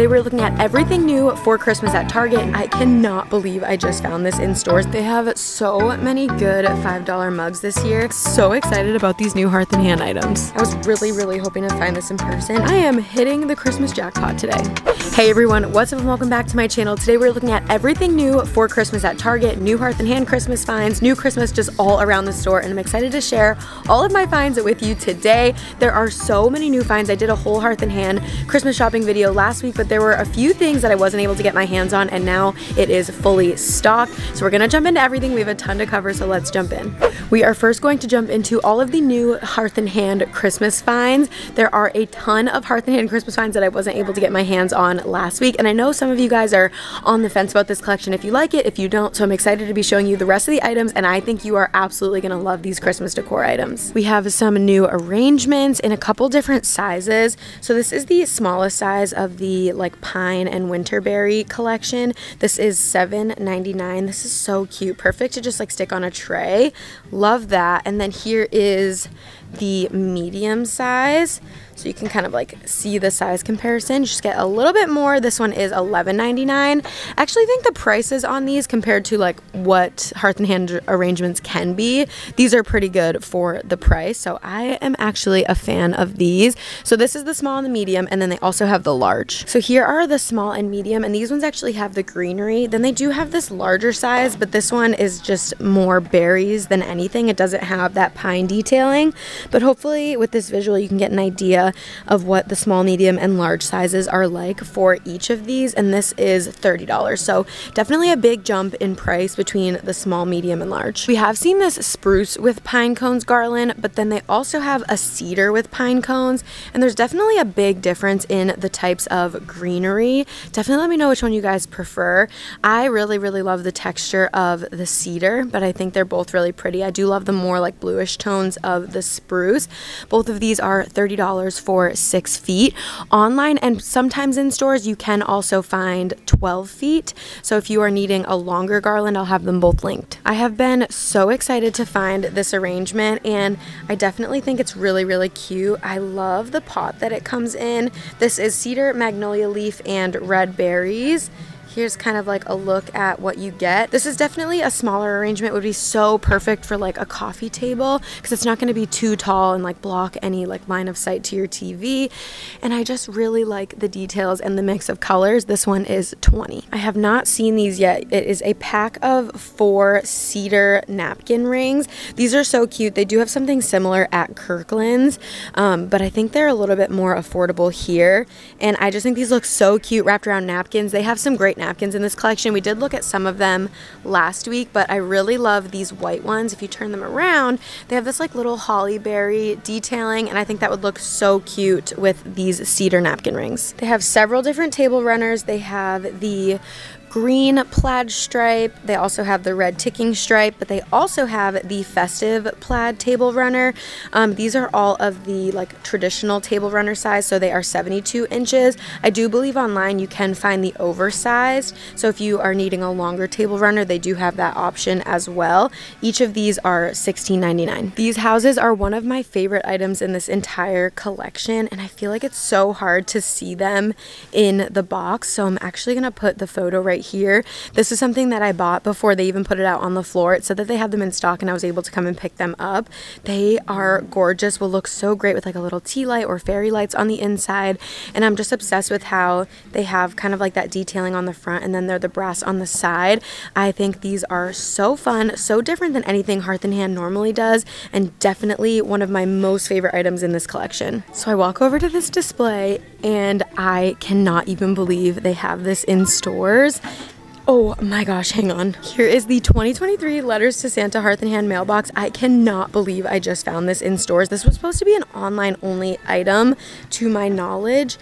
Today we're looking at everything new for Christmas at Target. I cannot believe I just found this in stores. They have so many good $5 mugs this year. So excited about these new Hearth and Hand items. I was really hoping to find this in person. I am hitting the Christmas jackpot today. Hey everyone, what's up and welcome back to my channel. Today we're looking at everything new for Christmas at Target, new Hearth and Hand Christmas finds, new Christmas just all around the store, and I'm excited to share all of my finds with you today. There are so many new finds. I did a whole Hearth and Hand Christmas shopping video last week, but there were a few things that I wasn't able to get my hands on, and now it is fully stocked. So we're gonna jump into everything. We have a ton to cover, so let's jump in. We are first going to jump into all of the new Hearth and Hand Christmas finds. There are a ton of Hearth and Hand Christmas finds that I wasn't able to get my hands on last week, and I know some of you guys are on the fence about this collection, if you like it, if you don't. So I'm excited to be showing you the rest of the items, and I think you are absolutely gonna love these Christmas decor items. We have some new arrangements in a couple different sizes. So this is the smallest size of the like pine and winterberry collection. This is $7.99. This is so cute, perfect to just like stick on a tray. Love that. And then here is the medium size, so you can kind of like see the size comparison. Just get a little bit more. This one is $11.99. I actually think the prices on these compared to like what Hearth and Hand arrangements can be, these are pretty good for the price. So I am actually a fan of these. So this is the small and the medium, and then they also have the large. So here are the small and medium, and these ones actually have the greenery. Then they do have this larger size, but this one is just more berries than anything. It doesn't have that pine detailing. But hopefully with this visual you can get an idea of what the small, medium, and large sizes are like for each of these, and this is $30. So definitely a big jump in price between the small, medium, and large. We have seen this spruce with pine cones garland, but then they also have a cedar with pine cones, and there's definitely a big difference in the types of greenery. Definitely let me know which one you guys prefer. I really love the texture of the cedar, but I think they're both really pretty. I do love the more like bluish tones of the spruce. Both of these are $30 for 6 feet. Online and sometimes in stores you can also find 12 feet. So if you are needing a longer garland, I'll have them both linked. I have been so excited to find this arrangement, and I definitely think it's really cute. I love the pot that it comes in. This is cedar, magnolia leaf, and red berries. Here's kind of like a look at what you get. This is definitely a smaller arrangement. It would be so perfect for like a coffee table because it's not going to be too tall and like block any like line of sight to your TV. And I just really like the details and the mix of colors. This one is $20. I have not seen these yet. It is a pack of 4 cedar napkin rings. These are so cute. They do have something similar at Kirkland's, but I think they're a little bit more affordable here. And I just think these look so cute wrapped around napkins. They have some great napkins in this collection. We did look at some of them last week, but I really love these white ones. If you turn them around, they have this like little holly berry detailing, and I think that would look so cute with these cedar napkin rings. They have several different table runners. They have the green plaid stripe. They also have the red ticking stripe, but they also have the festive plaid table runner. These are all of the like traditional table runner size, so they are 72 inches. I do believe online you can find the oversized, so if you are needing a longer table runner, they do have that option as well. Each of these are $16.99. These houses are one of my favorite items in this entire collection, and I feel like it's so hard to see them in the box, so I'm actually gonna put the photo right here. This is something that I bought before they even put it out on the floor. It said that they had them in stock, and I was able to come and pick them up. They are gorgeous, will look so great with like a little tea light or fairy lights on the inside, and I'm just obsessed with how they have kind of like that detailing on the front, and then they're the brass on the side. I think these are so fun, so different than anything Hearth and Hand normally does, and definitely one of my most favorite items in this collection. So I walk over to this display, and I cannot even believe they have this in stores. Oh my gosh, hang on. Here is the 2023 Letters to Santa Hearth and Hand mailbox. I cannot believe I just found this in stores. This was supposed to be an online only item to my knowledge,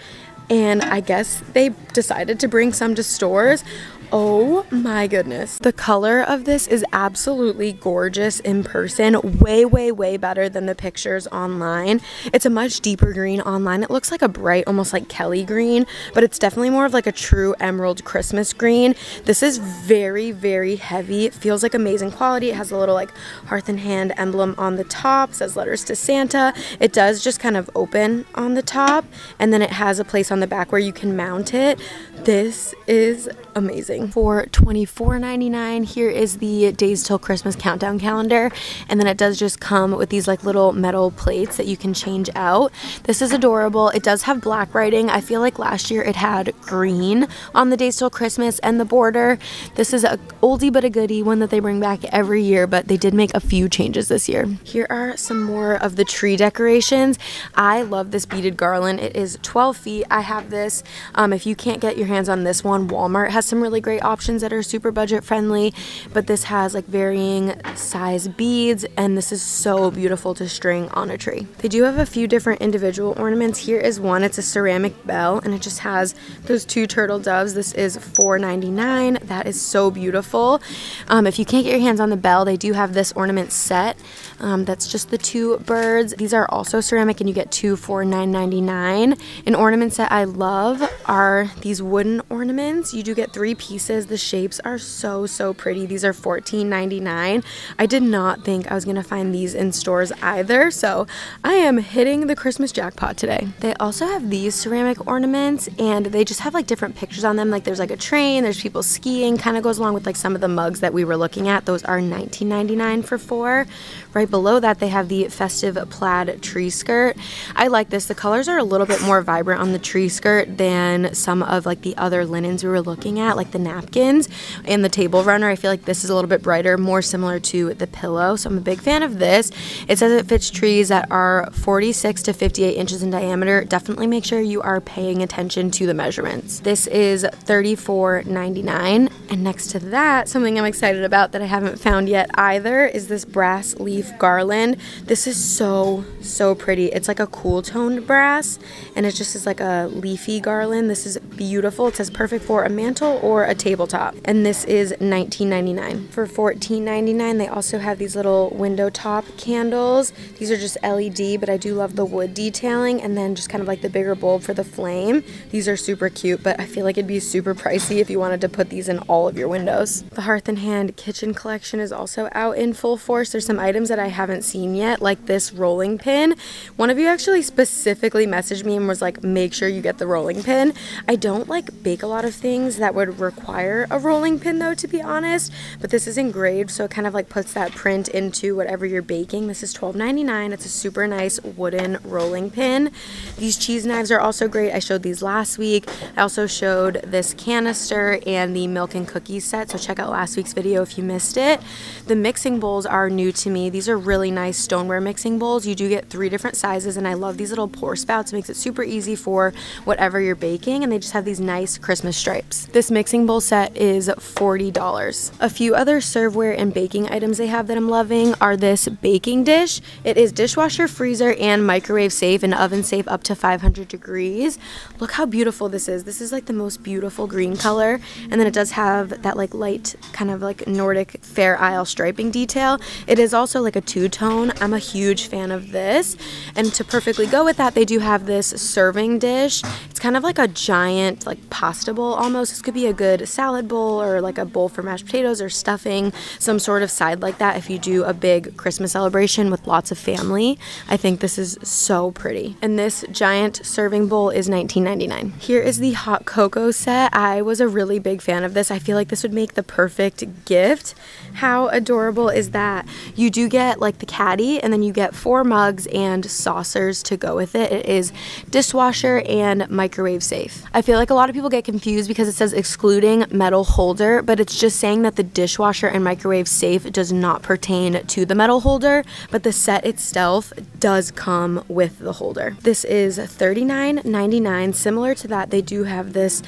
and I guess they decided to bring some to stores. Oh my goodness. The color of this is absolutely gorgeous in person. Way, way, way better than the pictures online. It's a much deeper green online. It looks like a bright, almost like Kelly green, but it's definitely more of like a true emerald Christmas green. This is very, very heavy. It feels like amazing quality. It has a little like Hearth and Hand emblem on the top. It says letters to Santa. It does just kind of open on the top, and then it has a place on the back where you can mount it. This is amazing. For $24.99, here is the Days Till Christmas countdown calendar, and then it does just come with these like little metal plates that you can change out. This is adorable. It does have black writing. I feel like last year it had green on the Days Till Christmas and the border. This is an oldie but a goodie, one that they bring back every year, but they did make a few changes this year. Here are some more of the tree decorations. I love this beaded garland. It is 12 feet. I have this. If you can't get your hands on this one, Walmart has some really great options that are super budget friendly, but this has like varying size beads, and this is so beautiful to string on a tree. They do have a few different individual ornaments. Here is one. It's a ceramic bell, and it just has those two turtle doves. This is $4.99. That is so beautiful. If you can't get your hands on the bell, they do have this ornament set that's just the two birds. These are also ceramic, and you get two for $9.99. An ornament set I love are these wooden ornaments. You do get three pieces. The shapes are so, so pretty. These are $14.99. I did not think I was gonna find these in stores either, so I am hitting the Christmas jackpot today. They also have these ceramic ornaments, and they just have like different pictures on them. Like there's like a train, there's people skiing, kind of goes along with like some of the mugs that we were looking at. Those are $19.99 for four. Right below that, they have the festive plaid tree skirt. I like this. The colors are a little bit more vibrant on the tree skirt than some of like the other linens we were looking at, like the napkins and the table runner. I feel like this is a little bit brighter, more similar to the pillow, so I'm a big fan of this. It says it fits trees that are 46 to 58 inches in diameter. Definitely make sure you are paying attention to the measurements. This is $34.99. And next to that, something I'm excited about that I haven't found yet either is this brass leaf garland. This is so, so pretty. It's like a cool toned brass, and it just is like a leafy garland. This is beautiful. It says perfect for a mantle or a tabletop, and this is $19.99. For $14.99, they also have these little window top candles. These are just LED, but I do love the wood detailing, and then just kind of like the bigger bulb for the flame. These are super cute, but I feel like it'd be super pricey if you wanted to put these in all of your windows. The Hearth and Hand kitchen collection is also out in full force. There's some items that I haven't seen yet, like this rolling pin. One of you actually specifically messaged me and was like, make sure you get the rolling pin. I don't like bake a lot of things that would require a rolling pin though, to be honest, but this is engraved, so it kind of like puts that print into whatever you're baking. This is $12.99. It's a super nice wooden rolling pin. These cheese knives are also great. I showed these last week. I also showed this canister and the milk and cookies set, so check out last week's video if you missed it. The mixing bowls are new to me. These are really nice stoneware mixing bowls. You do get three different sizes, and I love these little pour spouts. It makes it super easy for whatever you're baking, and they just have these nice Christmas stripes. This mixing bowl set is $40. A few other serveware and baking items they have that I'm loving are this baking dish. It is dishwasher, freezer, and microwave safe and oven safe up to 500 degrees. Look how beautiful this is. This is like the most beautiful green color, and then it does have that like light kind of like Nordic Fair Isle striping detail. It is also like a two-tone. I'm a huge fan of this, and to perfectly go with that, they do have this serving dish. It's kind of like a giant like pasta bowl almost. This could be a good salad bowl or like a bowl for mashed potatoes or stuffing, some sort of side like that if you do a big Christmas celebration with lots of family. I think this is so pretty, and this giant serving bowl is $19.99. Here is the hot cocoa set. I was a really big fan of this. I feel like this would make the perfect gift. How adorable is that? You do get like the caddy, and then you get four mugs and saucers to go with it. It is dishwasher and microwave safe. I feel like a lot of people get confused because it says excluding metal holder, but it's just saying that the dishwasher and microwave safe does not pertain to the metal holder, but the set itself does come with the holder. This is $39.99. Similar to that, they do have this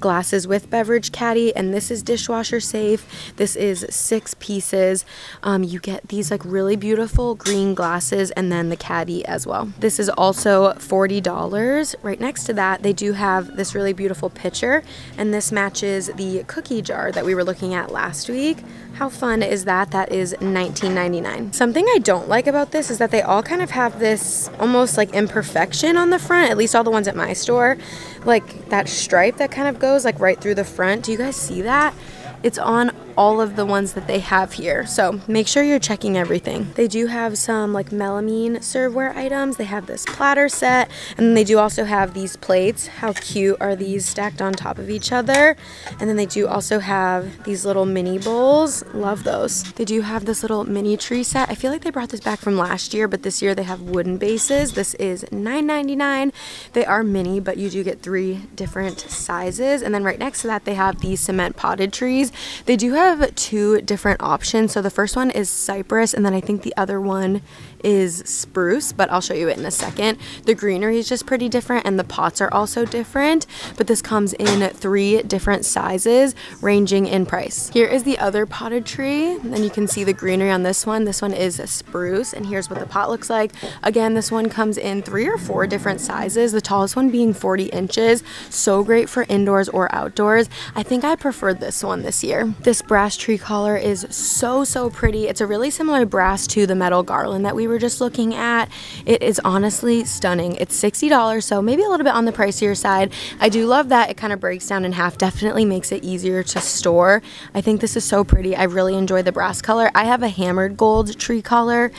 glasses with beverage caddy, and this is dishwasher safe. This is 6 pieces. You get these like really beautiful green glasses and then the caddy as well. This is also $40. Right next to that, that they do have this really beautiful pitcher, and this matches the cookie jar that we were looking at last week. How fun is that? That is $19.99. Something I don't like about this is that they all kind of have this almost like imperfection on the front, at least all the ones at my store, like that stripe that kind of goes like right through the front. Do you guys see that? It's on all of the ones that they have here. So make sure you're checking everything. They do have some like melamine serveware items. They have this platter set, and then they do also have these plates. How cute are these stacked on top of each other? And then they do also have these little mini bowls. Love those. They do have this little mini tree set. I feel like they brought this back from last year, but this year they have wooden bases. This is $9.99. They are mini, but you do get 3 different sizes. And then right next to that, they have these cement potted trees. They do have 2 different options. So the first one is cypress, and then I think the other one is spruce, but I'll show you it in a second. The greenery is just pretty different, and the pots are also different, but this comes in 3 different sizes ranging in price. Here is the other potted tree, and you can see the greenery on this one. This one is spruce, and here's what the pot looks like. Again, this one comes in 3 or 4 different sizes, the tallest one being 40 inches. So great for indoors or outdoors. I think I preferred this one this year. This brass tree collar is so pretty. It's a really similar brass to the metal garland that we were just looking at. It is honestly stunning. It's $60, so maybe a little bit on the pricier side. I do love that it kind of breaks down in half. Definitely makes it easier to store. I think this is so pretty. I really enjoy the brass color. I have a hammered gold tree collar,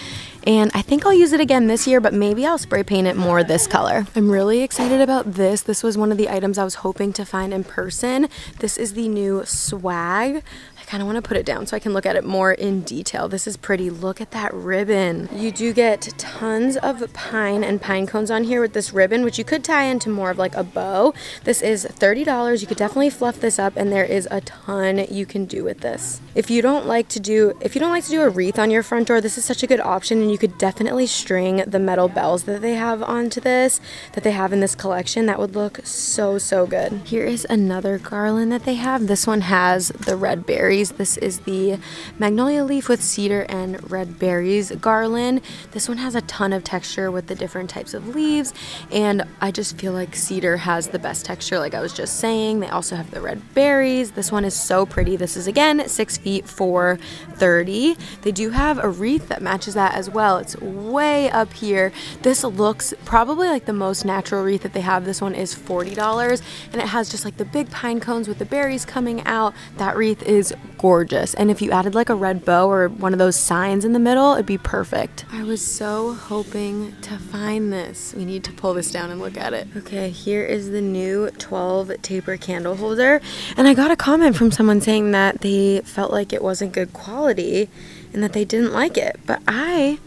and I think I'll use it again this year, but maybe I'll spray paint it more this color. I'm really excited about this. This was one of the items I was hoping to find in person. This is the new swag. I kind of want to put it down so I can look at it more in detail. This is pretty. Look at that ribbon. You do get tons of pine and pine cones on here with this ribbon, which you could tie into more of like a bow. This is $30. You could definitely fluff this up, and there is a ton you can do with this. If you don't like to do a wreath on your front door, this is such a good option, and you could definitely string the metal bells that they have onto this, that they have in this collection. That would look so good. Here is another garland that they have. This one has the red berry. This is the magnolia leaf with cedar and red berries garland. This one has a ton of texture with the different types of leaves, and I just feel like cedar has the best texture, like I was just saying. They also have the red berries. This one is so pretty. This is again 6 feet for $30. They do have a wreath that matches that as well. It's way up here. This looks probably like the most natural wreath that they have. This one is $40, and it has just like the big pine cones with the berries coming out. That wreath is gorgeous, and if you added like a red bow or one of those signs in the middle, it'd be perfect. I was so hoping to find this. We need to pull this down and look at it. Okay, here is the new 12 taper candle holder, and I got a comment from someone saying that they felt like it wasn't good quality and that they didn't like it, but I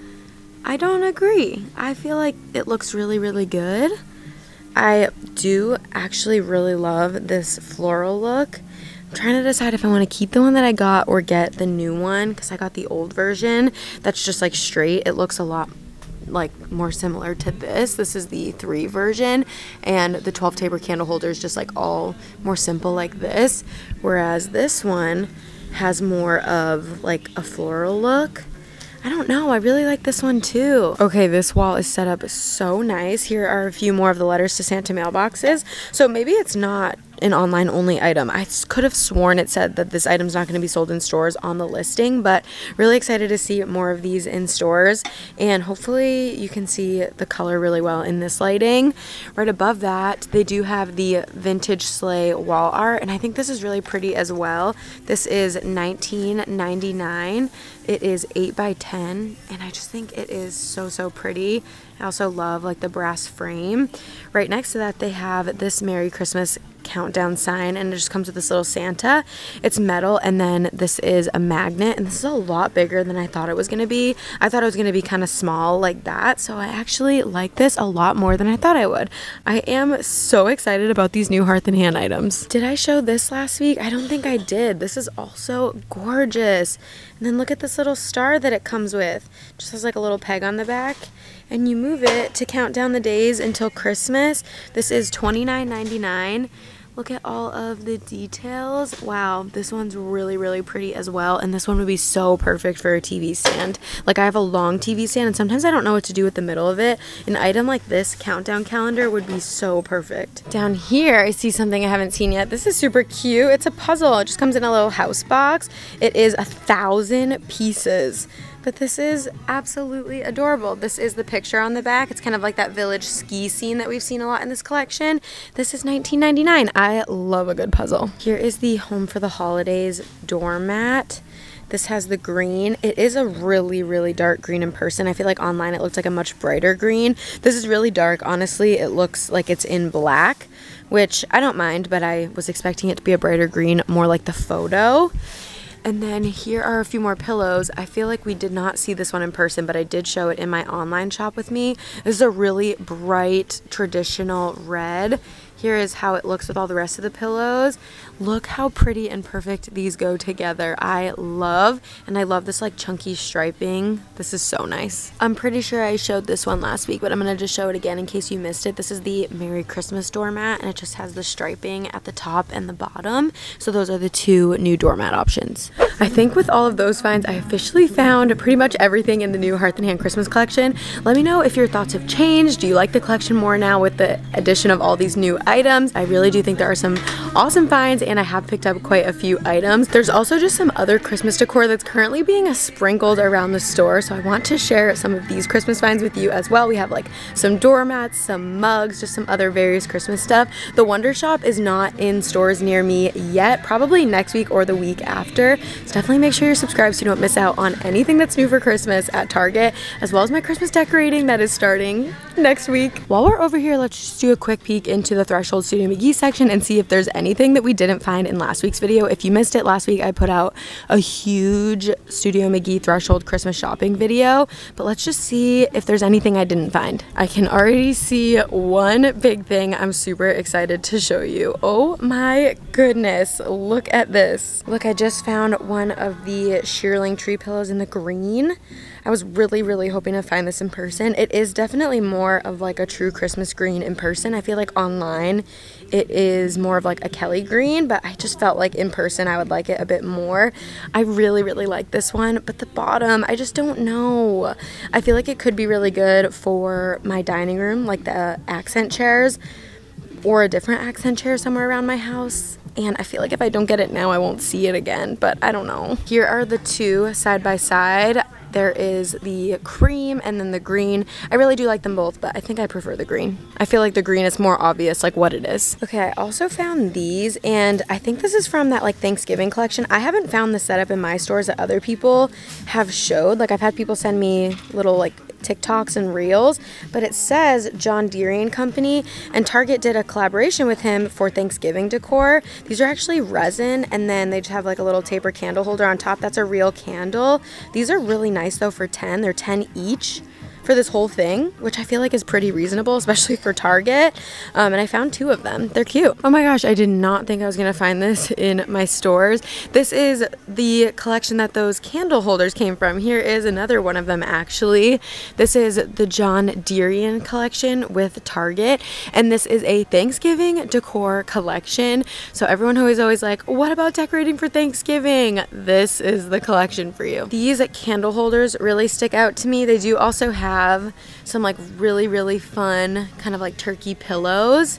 don't agree. I feel like it looks really good. I do actually really love this floral look. Trying to decide if I want to keep the one that I got or get the new one, because I got the old version that's just like straight. It looks a lot like more similar to this. This is the 3 version, and the 12 taper candle holder is just like all more simple like this, whereas this one has more of like a floral look. I don't know, I really like this one too. Okay, this wall is set up so nice. Here are a few more of the letters to Santa mailboxes. So maybe it's not an online only item. I could have sworn it said that this item's not going to be sold in stores on the listing, but really excited to see more of these in stores, and hopefully you can see the color really well in this lighting. Right above that, they do have the vintage sleigh wall art, and I think this is really pretty as well. This is $19.99. It is 8 by 10, and I just think it is so pretty. I also love like the brass frame. Right next to that, they have this Merry Christmas countdown sign, and it just comes with this little Santa. It's metal, and then this is a magnet, and this is a lot bigger than I thought it was going to be. I thought it was going to be kind of small like that, so I actually like this a lot more than I thought I would. I am so excited about these new Hearth and Hand items. Did I show this last week? I don't think I did. This is also gorgeous. And then look at this little star that it comes with. It just has like a little peg on the back, and you move it to count down the days until Christmas. This is $29.99. Look at all of the details. Wow, this one's really, really pretty as well. And this one would be so perfect for a TV stand. Like, I have a long TV stand and sometimes I don't know what to do with the middle of it. An item like this countdown calendar would be so perfect. Down here, I see something I haven't seen yet. This is super cute. It's a puzzle. It just comes in a little house box. It is 1,000 pieces. But this is absolutely adorable. This is the picture on the back. It's kind of like that village ski scene that we've seen a lot in this collection. This is $19.99. I love a good puzzle. Here is the Home for the Holidays doormat. This has the green. It is a really, really dark green in person. I feel like online it looks like a much brighter green. This is really dark. Honestly, it looks like it's in black, which I don't mind, but I was expecting it to be a brighter green, more like the photo. And then here are a few more pillows. I feel like we did not see this one in person, but I did show it in my online shop with me. This is a really bright, traditional red. Here is how it looks with all the rest of the pillows. Look how pretty and perfect these go together. I love, and I love this like chunky striping. This is so nice. I'm pretty sure I showed this one last week, but I'm gonna just show it again in case you missed it. This is the Merry Christmas doormat, and it just has the striping at the top and the bottom. So those are the two new doormat options. I think with all of those finds, I officially found pretty much everything in the new Hearth and Hand Christmas collection. Let me know if your thoughts have changed. Do you like the collection more now with the addition of all these new items? I really do think there are some awesome finds, and I have picked up quite a few items. There's also just some other Christmas decor that's currently being sprinkled around the store, so I want to share some of these Christmas finds with you as well. We have like some doormats, some mugs, just some other various Christmas stuff. The Wonder Shop is not in stores near me yet, probably next week or the week after, so definitely make sure you're subscribed so you don't miss out on anything that's new for Christmas at Target, as well as my Christmas decorating that is starting next week. While we're over here, let's just do a quick peek into the Threshold Studio McGee section and see if there's anything that we didn't find in last week's video. If you missed it, last week I put out a huge Studio McGee Threshold Christmas shopping video, but let's just see if there's anything I didn't find. I can already see one big thing I'm super excited to show you. Oh my goodness, look at this. Look, I just found one of the shearling tree pillows in the green. I was really, really hoping to find this in person. It is definitely more of like a true Christmas green in person. I feel like online it is more of like a Kelly green, but I just felt like in person I would like it a bit more. I really, really like this one, but the bottom, I just don't know. I feel like it could be really good for my dining room, like the accent chairs, or a different accent chair somewhere around my house. And I feel like if I don't get it now, I won't see it again, but I don't know. Here are the two side by side. There is the cream and then the green. I really do like them both, but I think I prefer the green. I feel like the green is more obvious, like what it is. Okay, I also found these, and I think this is from that like Thanksgiving collection. I haven't found the setup in my stores that other people have showed. Like, I've had people send me little like TikToks and reels, but it says John Derian Company, and Target did a collaboration with him for Thanksgiving decor. These are actually resin, and then they just have like a little taper candle holder on top. That's a real candle. These are really nice though for 10. They're 10 each for this whole thing, which I feel like is pretty reasonable, especially for Target. And I found two of them. They're cute. Oh my gosh, I did not think I was gonna find this in my stores. This is the collection that those candle holders came from. Here is another one of them actually. This is the John Derian collection with Target, and this is a Thanksgiving decor collection. So everyone who is always like, what about decorating for Thanksgiving? This is the collection for you. These candle holders really stick out to me. They do also have some like really, really fun kind of like turkey pillows.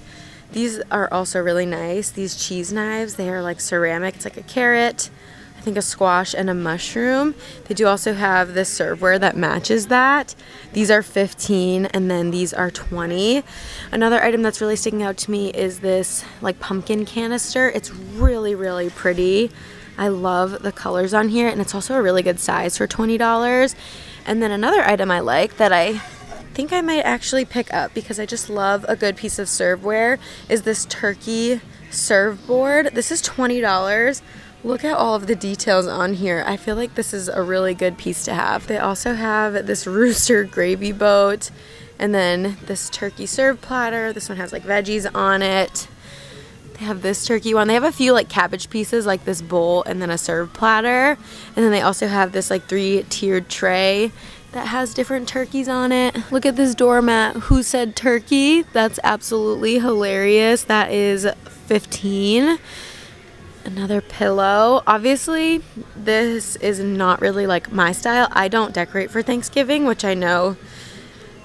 These are also really nice. These cheese knives, they are like ceramic. It's like a carrot, I think a squash, and a mushroom. They do also have this serveware that matches that. These are $15, and then these are $20. Another item that's really sticking out to me is this like pumpkin canister. It's really, really pretty. I love the colors on here, and it's also a really good size for $20. And then another item I like that I think I might actually pick up because I just love a good piece of serveware is this turkey serveboard. This is $20. Look at all of the details on here. I feel like this is a really good piece to have. They also have this rooster gravy boat, and then this turkey serve platter. This one has like veggies on it. They have this turkey one. They have a few like cabbage pieces, like this bowl, and then a serve platter. And then they also have this like three-tiered tray that has different turkeys on it. Look at this doormat. Who said turkey? That's absolutely hilarious. That is $15. Another pillow. Obviously, this is not really like my style. I don't decorate for Thanksgiving, which I know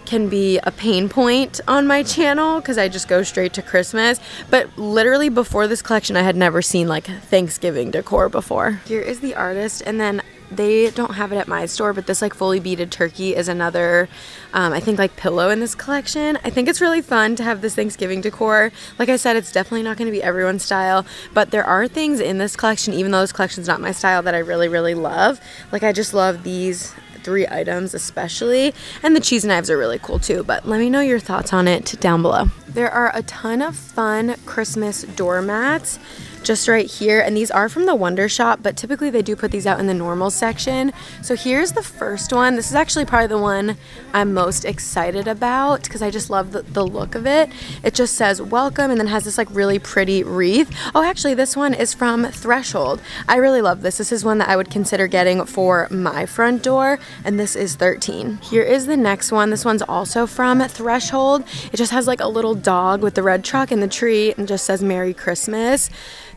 can be a pain point on my channel because I just go straight to Christmas. But literally before this collection, I had never seen like Thanksgiving decor before. Here is the artist, and then they don't have it at my store, but this like fully beaded turkey is another I think like pillow in this collection. I think it's really fun to have this Thanksgiving decor. Like I said, it's definitely not going to be everyone's style, but there are things in this collection, even though this collection's not my style, that I really love. Like I just love these three items especially, and the cheese knives are really cool too, but let me know your thoughts on it down below. There are a ton of fun Christmas doormats just right here, and these are from the Wonder Shop, but typically they do put these out in the normal section. So here's the first one. This is actually probably the one I'm most excited about because I just love the look of it. It just says welcome and then has this like really pretty wreath. Oh, actually this one is from Threshold. I really love this. This is one that I would consider getting for my front door, and this is $13. Here is the next one. This one's also from Threshold. It just has like a little dog with the red truck and the tree and just says Merry Christmas.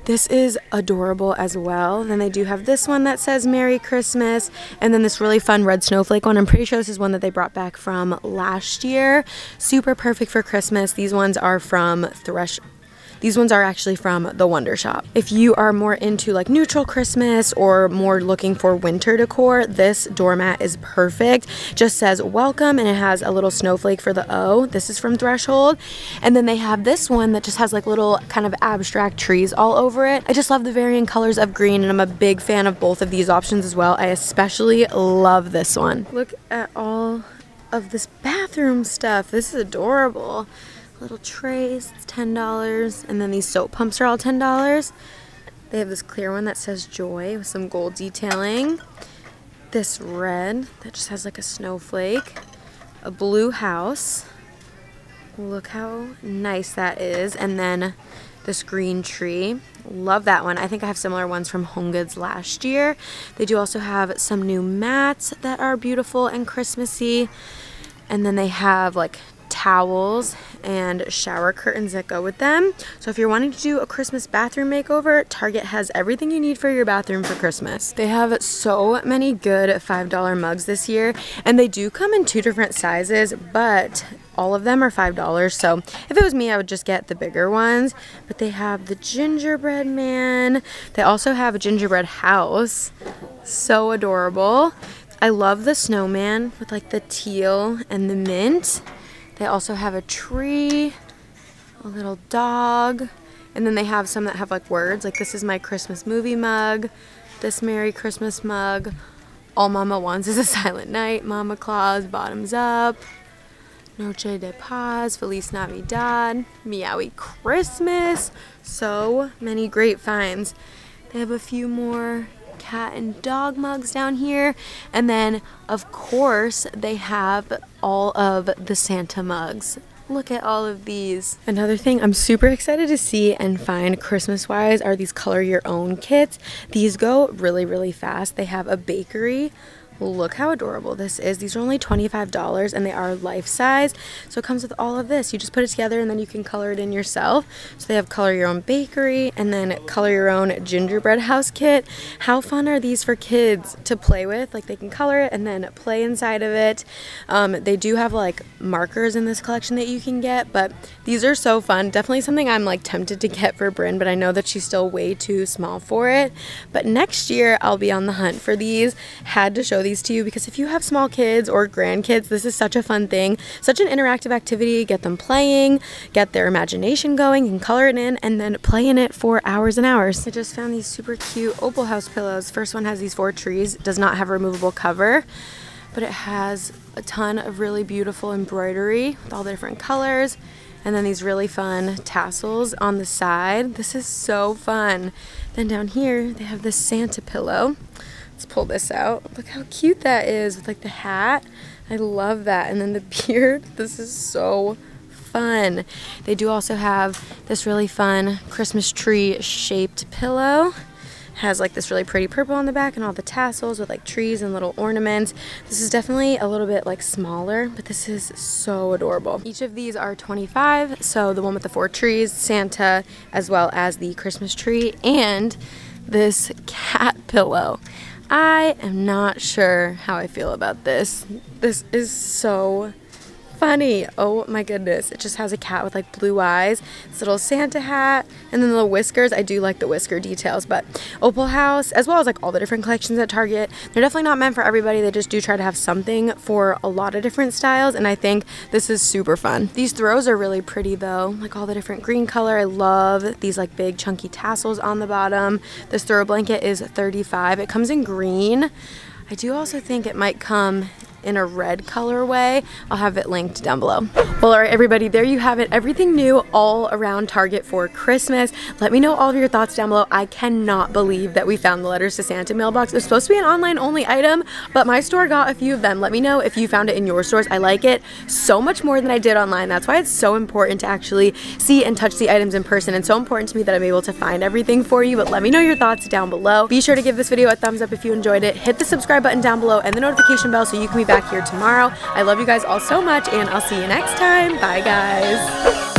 This is adorable as well. Then they do have this one that says Merry Christmas, and then this really fun red snowflake one. I'm pretty sure this is one that they brought back from last year. Super perfect for Christmas. These ones are from Threshold. These ones are actually from the Wonder Shop. If you are more into like neutral Christmas or more looking for winter decor, this doormat is perfect. Just says welcome and it has a little snowflake for the O. This is from Threshold. And then they have this one that just has like little kind of abstract trees all over it. I just love the varying colors of green, and I'm a big fan of both of these options as well. I especially love this one. Look at all of this bathroom stuff. This is adorable. Little trays, it's $10, and then these soap pumps are all $10. They have this clear one that says Joy with some gold detailing. This red that just has like a snowflake. A blue house. Look how nice that is. And then this green tree. Love that one. I think I have similar ones from Home Goods last year. They do also have some new mats that are beautiful and Christmassy. And then they have like towels and shower curtains that go with them. So if you're wanting to do a Christmas bathroom makeover, Target has everything you need for your bathroom for Christmas. They have so many good $5 mugs this year, and they do come in two different sizes, but all of them are $5. So if it was me, I would just get the bigger ones. But they have the gingerbread man. They also have a gingerbread house. So adorable. I love the snowman with like the teal and the mint. They also have a tree, a little dog, and then they have some that have like words, like this is my Christmas movie mug, this Merry Christmas mug, all Mama wants is a silent night, Mama Claus, bottoms up, Noche de Paz, Feliz Navidad, Meowie Christmas. So many great finds. They have a few more cat and dog mugs down here, and then of course they have all of the Santa mugs. Look at all of these. Another thing I'm super excited to see and find Christmas wise are these color your own kits. These go really fast. They have a bakery. Look how adorable this is. These are only $25 and they are life size. So it comes with all of this. You just put it together and then you can color it in yourself. So they have color your own bakery and then color your own gingerbread house kit. How fun are these for kids to play with? Like they can color it and then play inside of it. They do have like markers in this collection that you can get, but these are so fun. Definitely something I'm like tempted to get for Brynn, but I know that she's still way too small for it. But next year I'll be on the hunt for these. Had to show these to you because if you have small kids or grandkids, this is such a fun thing, such an interactive activity. Get them playing, get their imagination going, and color it in and then play in it for hours and hours. I just found these super cute Opal House pillows. First one has these four trees, does not have a removable cover, but it has a ton of really beautiful embroidery with all the different colors, and then these really fun tassels on the side. This is so fun. Then down here they have this Santa pillow. Let's pull this out. Look how cute that is with like the hat. I love that. And then the beard. This is so fun. They do also have this really fun Christmas tree shaped pillow. has like this really pretty purple on the back and all the tassels with like trees and little ornaments. This is definitely a little bit like smaller, but this is so adorable. Each of these are $25, so the one with the 4 trees, Santa, as well as the Christmas tree, and this cat pillow. I am not sure how I feel about this. This is so funny. Oh my goodness. It just has a cat with like blue eyes, this little Santa hat, and then the little whiskers. I do like the whisker details, but Opal House, as well as like all the different collections at Target, they're definitely not meant for everybody. They just do try to have something for a lot of different styles, and I think this is super fun. These throws are really pretty though, like all the different green color. I love these like big chunky tassels on the bottom. This throw blanket is $35. It comes in green. I do also think it might come in a red colorway. I'll have it linked down below. Well, all right, everybody, there you have it. Everything new all around Target for Christmas. Let me know all of your thoughts down below. I cannot believe that we found the Letters to Santa mailbox. It's supposed to be an online only item, but my store got a few of them. Let me know if you found it in your stores. I like it so much more than I did online. That's why it's so important to actually see and touch the items in person, and so important to me that I'm able to find everything for you. But let me know your thoughts down below. Be sure to give this video a thumbs up if you enjoyed it. Hit the subscribe button down below and the notification bell so you can be back here tomorrow. I love you guys all so much, and I'll see you next time. Bye guys.